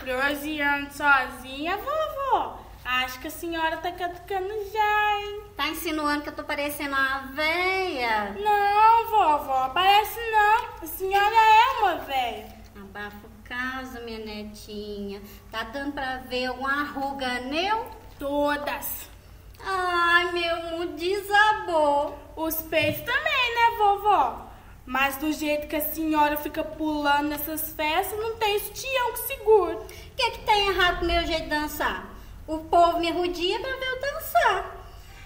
Prosseando sozinha, vovó? Acho que a senhora tá catucando já, hein? Tá insinuando que eu tô parecendo uma véia? Não, vovó, parece não. A senhora é uma véia. Abafa o caso, minha netinha. Tá dando pra ver alguma arruga, neu? Todas. Ai, meu mundo desabou. Os peitos também, né, vovó? Mas do jeito que a senhora fica pulando nessas festas, não tem sutião que segura. O que é que tem errado com o meu jeito de dançar? O povo me rodia pra ver eu dançar.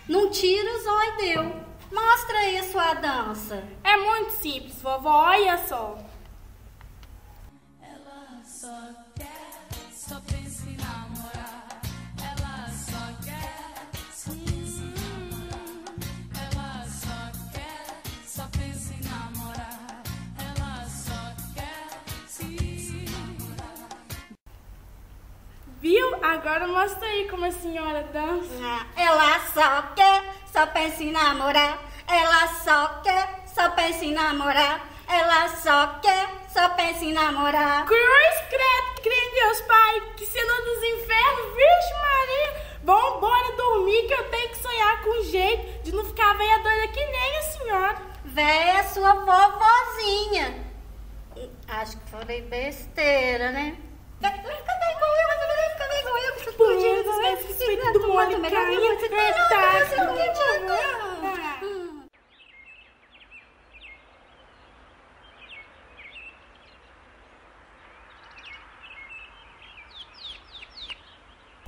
Não tira os olhos, deu. Mostra aí a sua dança. É muito simples, vovó. Olha só. Ela só quer, só pensa em namorar. Viu? Agora mostra aí como a senhora dança. Ela só quer, só pensa em namorar. Ela só quer, só pensa em namorar. Ela só quer, só pensa em namorar. Cruz, credo, crê em Deus, Pai, que senão dos infernos, vixe Maria, vão embora dormir que eu tenho que sonhar com um jeito de não ficar velha doida que nem a senhora. Véia, sua vovozinha. Acho que falei besteira, né?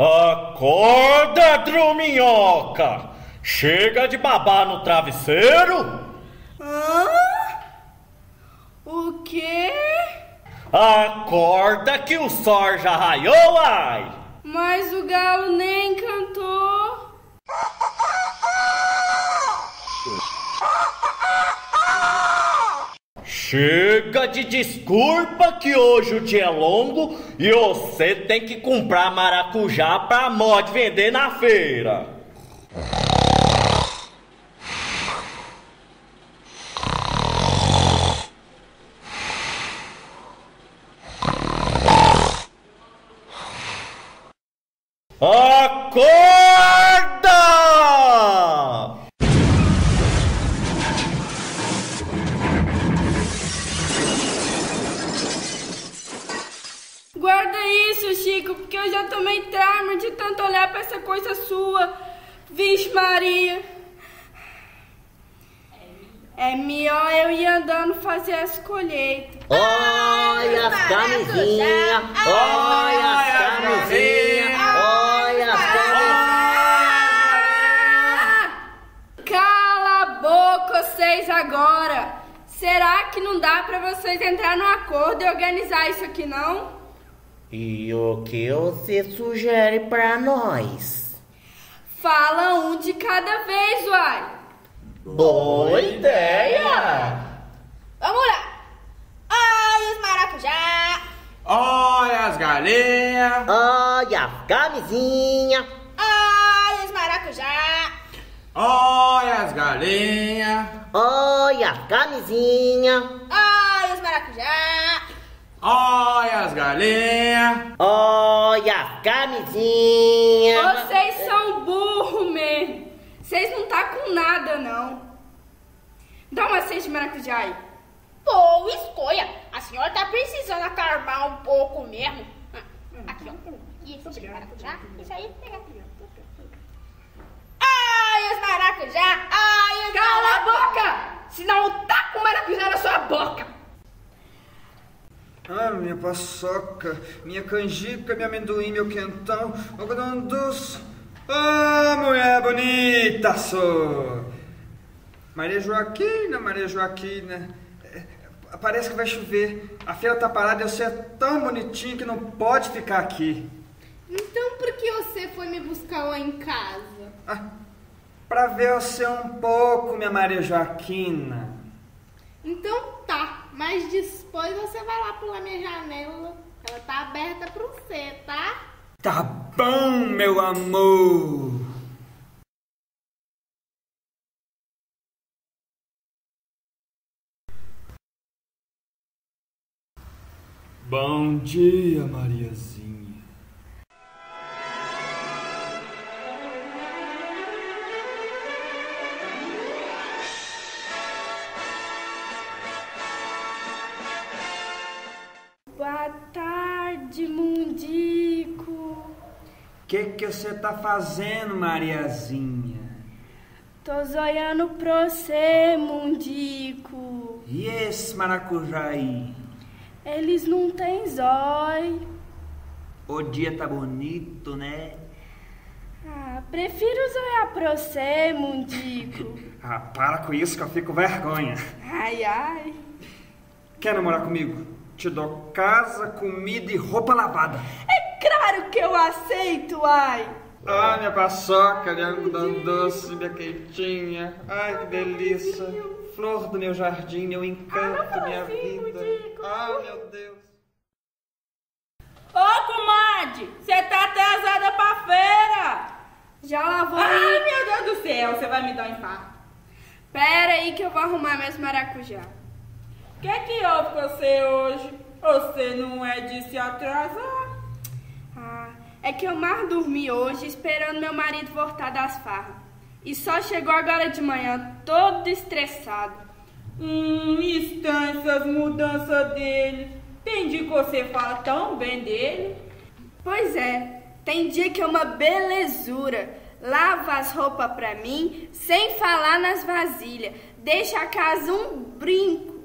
Acorda, druminhoca! Chega de babar no travesseiro! Hã? O quê? Acorda que o sol já raiou, ai! Mas o galo nem cantou. Chega de desculpa que hoje o dia é longo e você tem que comprar maracujá pra mó de vender na feira. Acorda! Guarda isso, Chico, porque eu já tomei trauma de tanto olhar pra essa coisa sua. Vixe Maria. É melhor eu ir andando fazer as colheitas. Olha as camisinhas! Olha as camisinhas! Cala a boca! vocês agora. Será que não dá para vocês entrar num acordo e organizar isso aqui, não? E o que você sugere para nós? Fala um de cada vez, uai. Boa ideia! Vamos lá! Olha os maracujá! Olha as galinhas! Olha as camisinhas! Olha os maracujá! Olha as galinhas! Olha as camisinhas! Olha os maracujá! Olha as galinhas! Olha as camisinhas! Vocês são burros mesmo! Vocês não tá com nada, não. Dá uma seis de maracujá aí. Boa escolha. A senhora tá precisando acalmar um pouco mesmo. Aqui, ó. E esse de maracujá? Isso aí, pega. Ai, os maracujá! Ai, os maracujá! Cala a boca! Senão eu taco o maracujá na sua boca. Ah, minha paçoca, minha canjica, minha amendoim, meu quentão, algodão doce. Ah, oh, mulher bonita, sou! Maria Joaquina, Maria Joaquina, parece que vai chover. A feira tá parada e você é tão bonitinho que não pode ficar aqui. Então por que você foi me buscar lá em casa? Ah, pra ver você um pouco, minha Maria Joaquina. Então tá, mas depois você vai lá pular minha janela. Ela tá aberta pra você, tá? Tá bom, meu amor! Bom dia, Mariazinha. Boa tarde, mundico. O que você tá fazendo, Mariazinha? Tô zoiando pra você, mundico. E esse maracujá aí? Eles não têm zói. O dia tá bonito, né? Ah, prefiro zoiar pra você, mundico. Ah, para com isso que eu fico vergonha. Ai, ai. Quer namorar comigo? Te dou casa, comida e roupa lavada. Claro que eu aceito, ai! Ah, minha paçoca, minha algodão doce, minha quentinha. Ai, que delícia. Flor do meu jardim, meu encanto, minha vida. Ah, meu Deus. Ô, comadre, você tá atrasada pra feira. Já lavou. Ai, meu Deus do céu, você vai me dar um infarto. Pera aí que eu vou arrumar meus maracujá. O que é que houve com você hoje? Você não é de se atrasar. É que eu mais dormi hoje esperando meu marido voltar das farras. E só chegou agora de manhã, todo estressado. Estranho essas mudanças dele. Tem dia que você fala tão bem dele. Pois é, tem dia que é uma belezura. Lava as roupas pra mim, sem falar nas vasilhas. Deixa a casa um brinco.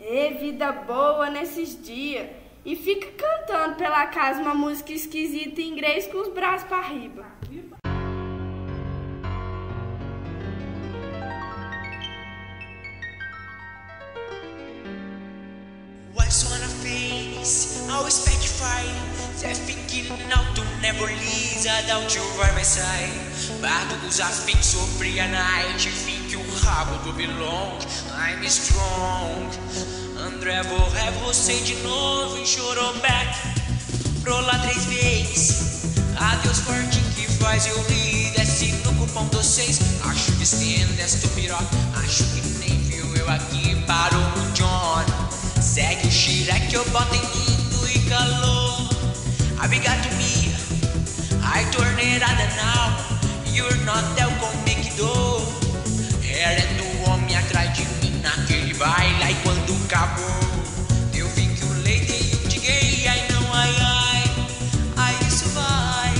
É vida boa nesses dias. E fica cantando pela casa uma música esquisita em inglês com os braços para riba. What's on her face? Always petrified. They're thinking now to never leave without you by my side. Bato com os afins sobre a night. Fique o rabo do vilão. I'm strong. André, vou rever você de novo em Choroback. Rolar 3 vezes. Adeus forte que faz eu rir. Desce no cupom dos 6. Acho que estende esta piroca. Acho que nem viu eu aqui. Parou o John. Segue o Shrek que eu boto em lindo e calor. Obrigado, Mia. I torneirada now. You're not the convictor. Ela é do homem atrás de mim naquele baile. Aí quando eu vi que o leite de gay, ai não, ai, ai, ai, isso vai.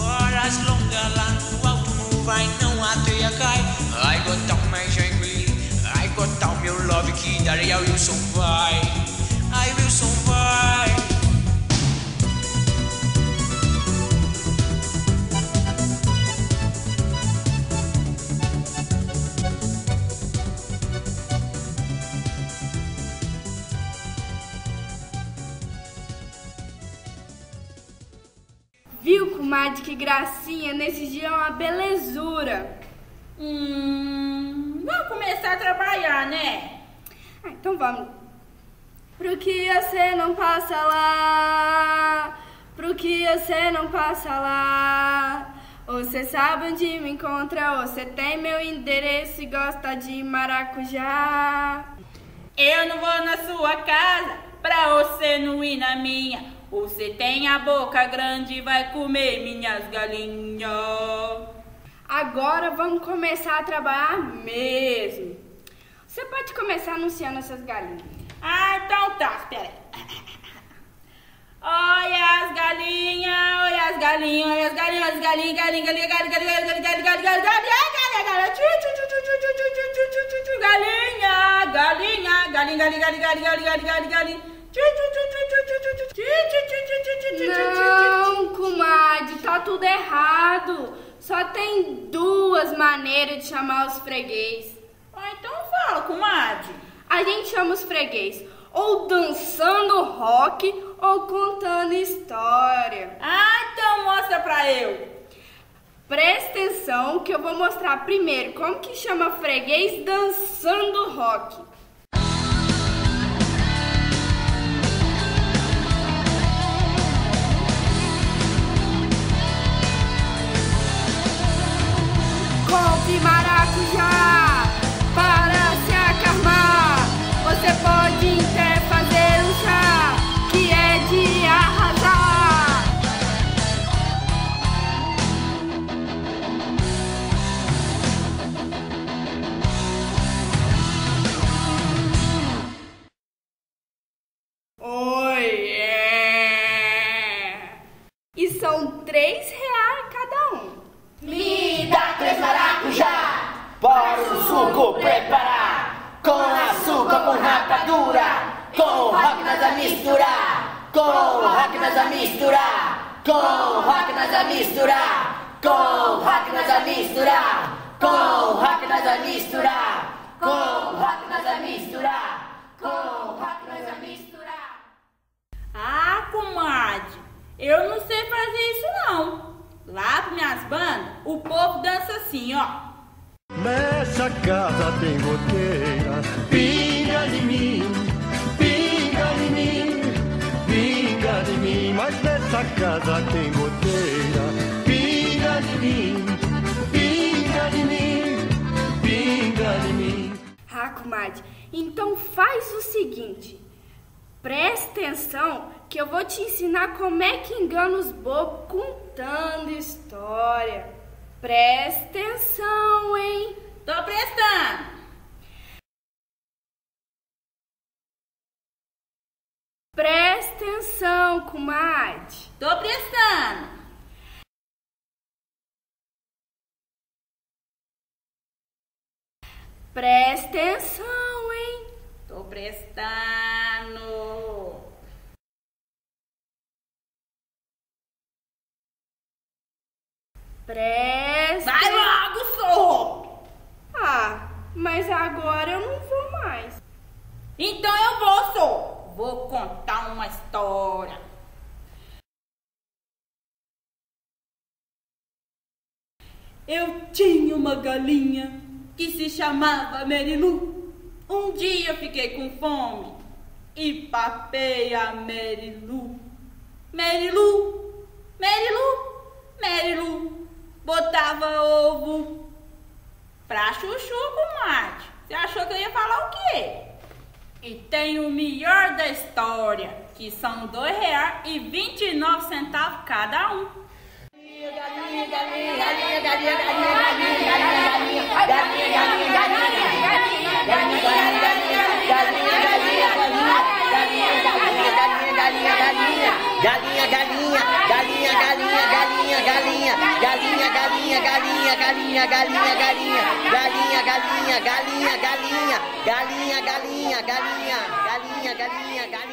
Horas longas lá no alto, não vai, não, a teia cai. Ai, gotar my jungle, ai, gotar meu love que daria Wilson vai. Ai, Wilson vai. Comadre, que gracinha, nesse dia é uma belezura. Vamos começar a trabalhar, né? Ah, então vamos. Pro que você não passa lá, pro que você não passa lá. Você sabe onde me encontra, você tem meu endereço e gosta de maracujá. Eu não vou na sua casa, pra você não ir na minha. Você tem a boca grande e vai comer minhas galinhas. Agora vamos começar a trabalhar mesmo. Você pode começar anunciando essas galinhas. Ah, então tá, espera aí. Olha as galinhas, olha as galinhas, olha as galinhas, olha as galinhas, galinha, galinha, galinha, galinha, galinha, galinha, Não, comadre, tá tudo errado. Só tem duas maneiras de chamar os freguês. Ah, então fala, comadre. A gente chama os freguês ou dançando rock ou contando história. Ah, então mostra pra eu. Presta atenção que eu vou mostrar primeiro como que chama freguês dançando rock. Compre maracujá para se acalmar. Você pode até fazer um chá que é de arrasar. Oi, é. E são R$3 cada um. Me dá 3 maracujá para o suco preparar. Com açúcar, com rapadura, com rock nós a misturar. Com rock nós a misturar. Com rock nós a misturar. Com rock nós a misturar. Com rock nós a misturar. Com rock nós a misturar. Com rock nós a misturar. Ah, comadre, eu não sei fazer isso não. Lá para minhas bandas, o povo dança assim, ó. Nessa casa tem goteira, pinga de mim, pinga de mim, pinga de mim. Mas nessa casa tem goteira, pinga de mim, pinga de mim, pinga de mim. Ah, comadre, então faz o seguinte. Presta atenção que eu vou te ensinar como é que engana os bobos contando história. Presta atenção, hein? Tô prestando! Presta atenção, comadre. Tô prestando! Presta atenção, hein? Tô prestando! Presta... Vai logo, sorro! Ah, mas agora eu não vou mais. Então eu vou, sorro. Vou contar uma história. Eu tinha uma galinha que se chamava Merilu. Um dia fiquei com fome e papei a Merilu. Merilu, Merilu, Merilu. Botava ovo pra chuchu, comadre. Você achou que eu ia falar o quê? E tem o melhor da história, que são R$2,29 cada um. Galinha, galinha, galinha, galinha, galinha, galinha, galinha, galinha, galinha, galinha, galinha, galinha, galinha, galinha, galinha, galinha, galinha, galinha, galinha, galinha, galinha, galinha, galinha, galinha, galinha.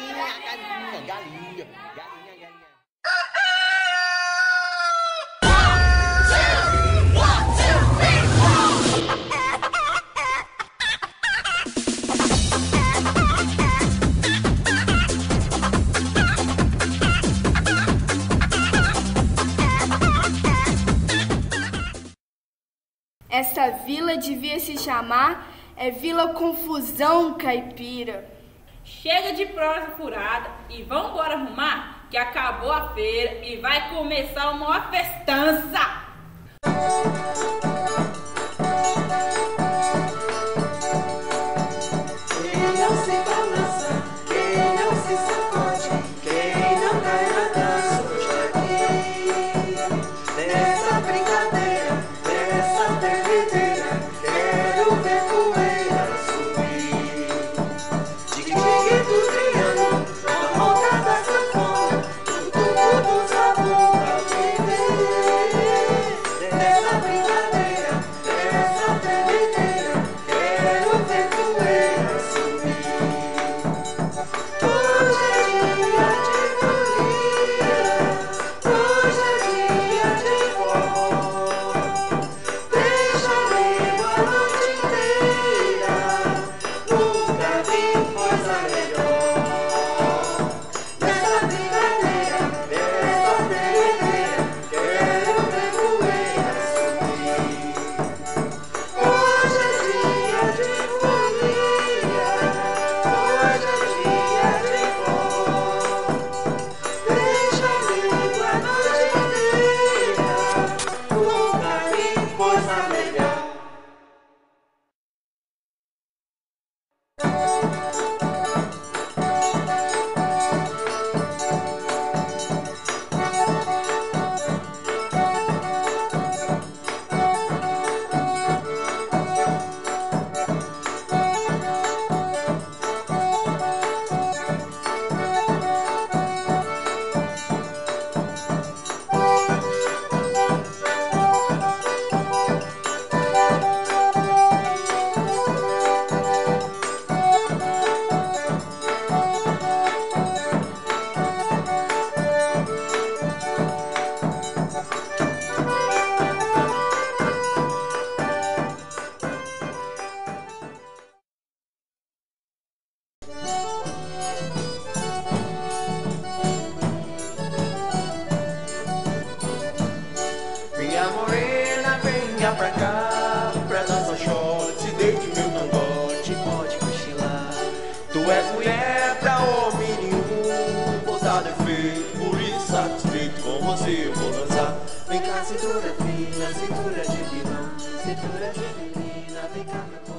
vila devia se chamar é Vila Confusão Caipira. Chega de prosa furada e vamos embora arrumar que acabou a feira e vai começar uma maior festança. Cintura fina, cintura de pilão, cintura de menina, vem cá.